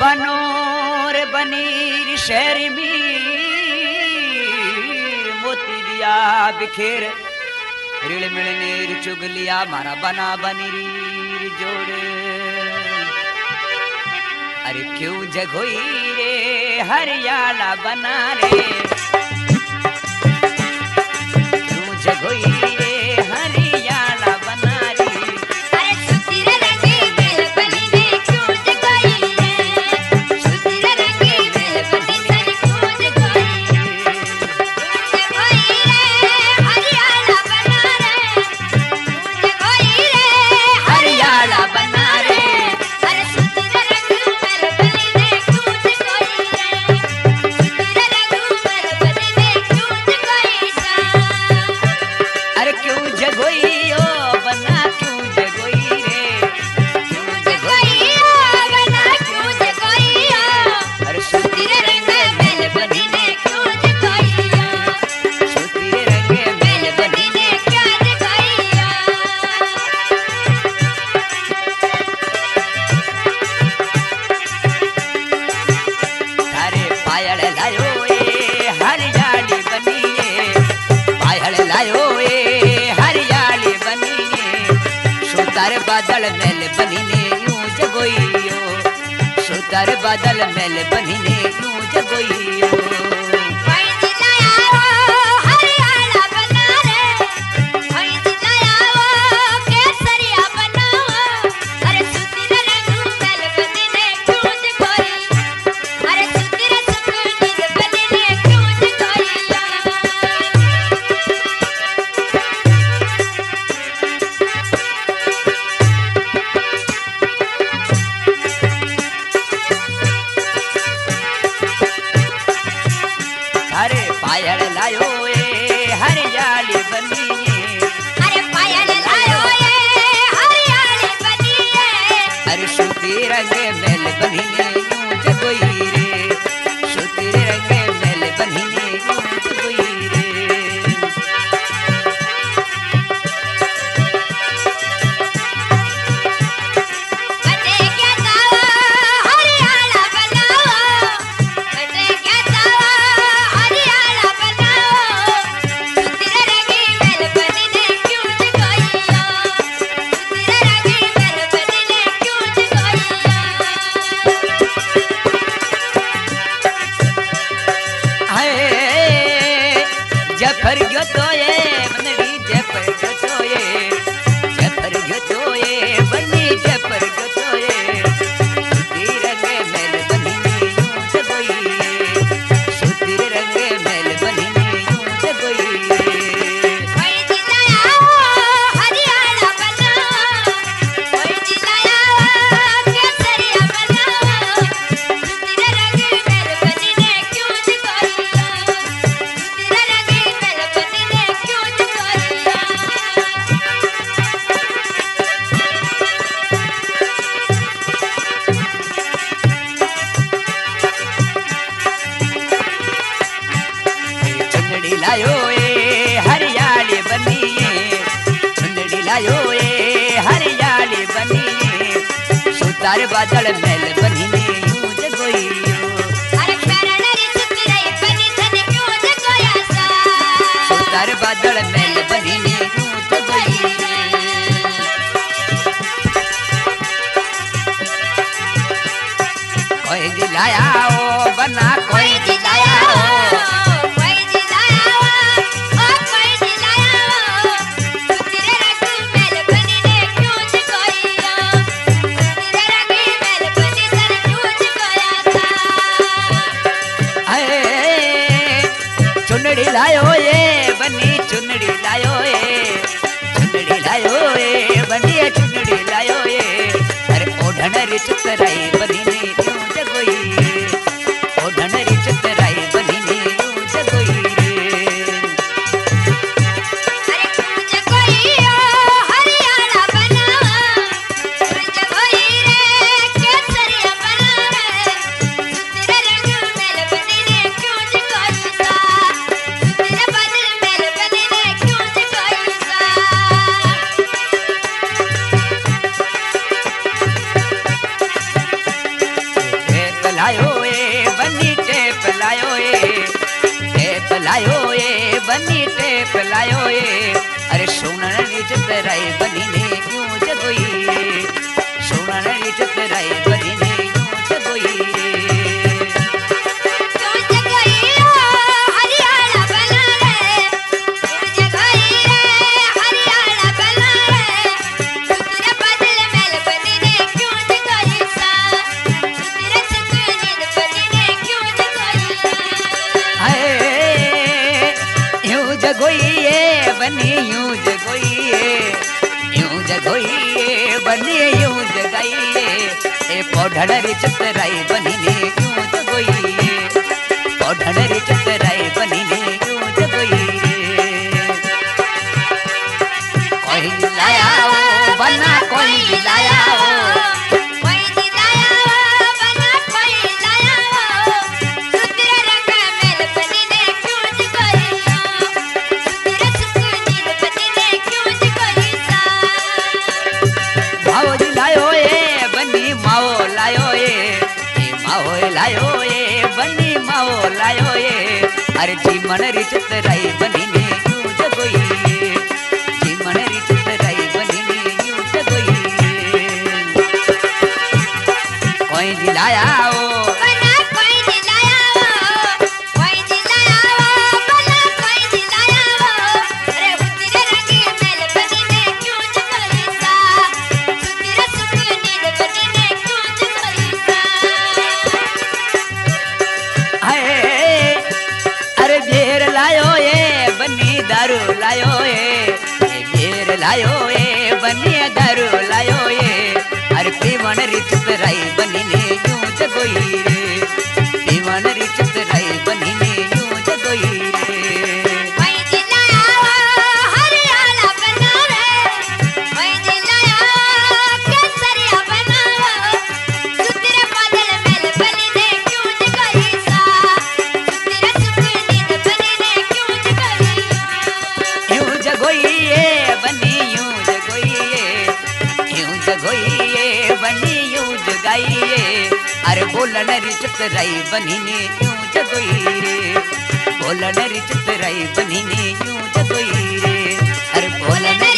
बनोर बनीर शर्मी मोतिया बिखेर रील मिलनेर चुगलिया मारा बना बनीर जोड़े। अरे क्यों जगोई रे हरियाला बना रे, क्यों जगोई रे हरियाला बना रे। अरे सुती रंगी बेल बनी ने क्यों जगोई रे, सुती रंगी बेल बनी ने क्यों जगोई रे। जगोई रे हरियाला बना रे, जगोई रे हरियाला बना रे। अरे सुती रंगी बेल बनी ने क्यों जगोई रे, सुती रंगी बेल बनी ने क्यों जगोई रे। अरे क्यों जगोई ओ बना क्यों जगोई रे, क्यों जगोई ओ बना क्यों जगोई ओ। अरे सुती रंगी बेल बनी ने क्यों जगोई ओ, सुती रंगी बेल बनी ने क्या जगोई ओ। अरे पायल लायो ए हरियाली बनिए, पायल लायो ए हरियाली बनिए। सुतर बादल मेल बनिने यूं जगोइयो, सुतर बादल मेल बनिने यूं जगोइयो। कोई जिलाया वो हरियाला बना रे, कोई जिलाया वो केसरिया बना वो। अरे सुती रंगी बेल बनी ने क्यों जगोई, अरे सुती रंगी बेल बनी ने क्यों जगोई। अरे पायल लायो ए हरियाली बनिए, अरे पायल लायो ए हरियाली बनिए। अरे सुती रंग मेल बनिए यूं जगोई रे, सुती रंग मेल बनिए यूं जगोई रे। बने क्या दावा हरियाला बनाओ, बने क्या दावा हरियाला बनाओ। सुती रंगी बेल बनी ने क्यों जगोई ओ, सुती रंगी बेल बनी ने क्यों जगोई ओ। हाय जफर गयो तोए बनी, जफर गयो तोए, जफर गयो तोए बनी, जफर गयो तोए। सुती रंगे मेल बनिने यूं जगोइए, सुती रंगे मेल बनिने यूं जगोइए। कोई जिलाया वो हरियाला बना वो, कोई जिलाया वो केसरिया बना वो। सुती रंगी बेल बनी ने क्यों जगोई ओ, सुती रंगी बेल बनी ने क्यों जगोई ओ। चुंदड़ी लायो ए हरियाली बनिए, चुंदड़ी लायो ए हरियाली बनिए। सुतार बादल मेल बनिने यूं जगोइयो, अरे परनरी सुती रही बनी थने क्यों जगोया सा। सुतार बादल मेल बनिने यूं जगोइए। कोई दिलाया ओ बना, कोई दिलाया ओ, कोई जिलाया वो ओ, कोई जिलाया वो। सुती रंगी बेल बनी ने क्यों जगोई ओ, सुती रंगी बेल बनी ने क्यों जगोया सा। आए चुनड़ी लायो ए बनी, चुनड़ी लायो ए, चुनड़ी लायो ए बनी, चुनड़ी लायो ए। अरे ओढ़न रे चतराई बनी ने यूं जगोई रे, ओढ़न रे चतराई बनी ने यूं जगोई रे। अरे क्यों जगोई ओ हरियाला बना वो, क्यों जगोई रे केसरिया बना रे। सुती रंगी बेल बनी ने क्यों जगोई सा, सुती रंगी बेल बनी ने क्यों जगोई सा। लायो ए बनी टेप लायो ए, अरे सोना नी चतराई बनी ने क्यों जगोई, सोना नी चतराई बनी ने क्यों जगोई। पौधड़री चतराई बनी ने क्यों जगोई, पौधड़री चतराई बनी ने क्यों जगोई। कोई लाया ओ बन्ना कोई लाया ओ, कोई लाया ओ बन्ना कोई लाया ओ, सुतरा रंग मेल बनी ने क्यों जगोई, सुतरा सुकुनी बनी ने क्यों जगोई सा। भाव दिलायो ए बनी माओ लायो ए माओ लायो ए बनी माओ लायो ए, अरे जीवन री चतराई बनी ने क्यों जगोई, जीवन री चतराई बनी ने क्यों जगोई। कोई दिलाया ओ बना कोई दिलाया ओ बना कोई दिलाया ओ, अरे तेरे रंग मेल बनी ने क्यों जगोई सा, तेरे सुकूनी बनी ने क्यों जगोई सा। हाय अरे बेर लायो ए बनी दारू लायो ए, बेर लायो ए बनी दारू लायो ए, अरे पीवन री चतराई बनी ने क्यों जगोई रे, पीवन री चतराई बनी ने क्यों जगोई रे। कोई दिलाया ओ हरियाला बना रे, कोई दिलाया ओ केसरिया बना ओ, सुतरा बादल मेल बनी ने क्यों जगोई सा, सुतरा सुकुनी बनी ने क्यों जगोई। क्यों जगोई ए बनी यूं जगोई ए, क्यों जगोई ए बनी यूं जगाई ए, अरे बोलन री चतराई बनी ने क्यों जगोई रे, बोलन री चतराई बनी ने क्यों जगोई रे, अरे बोलन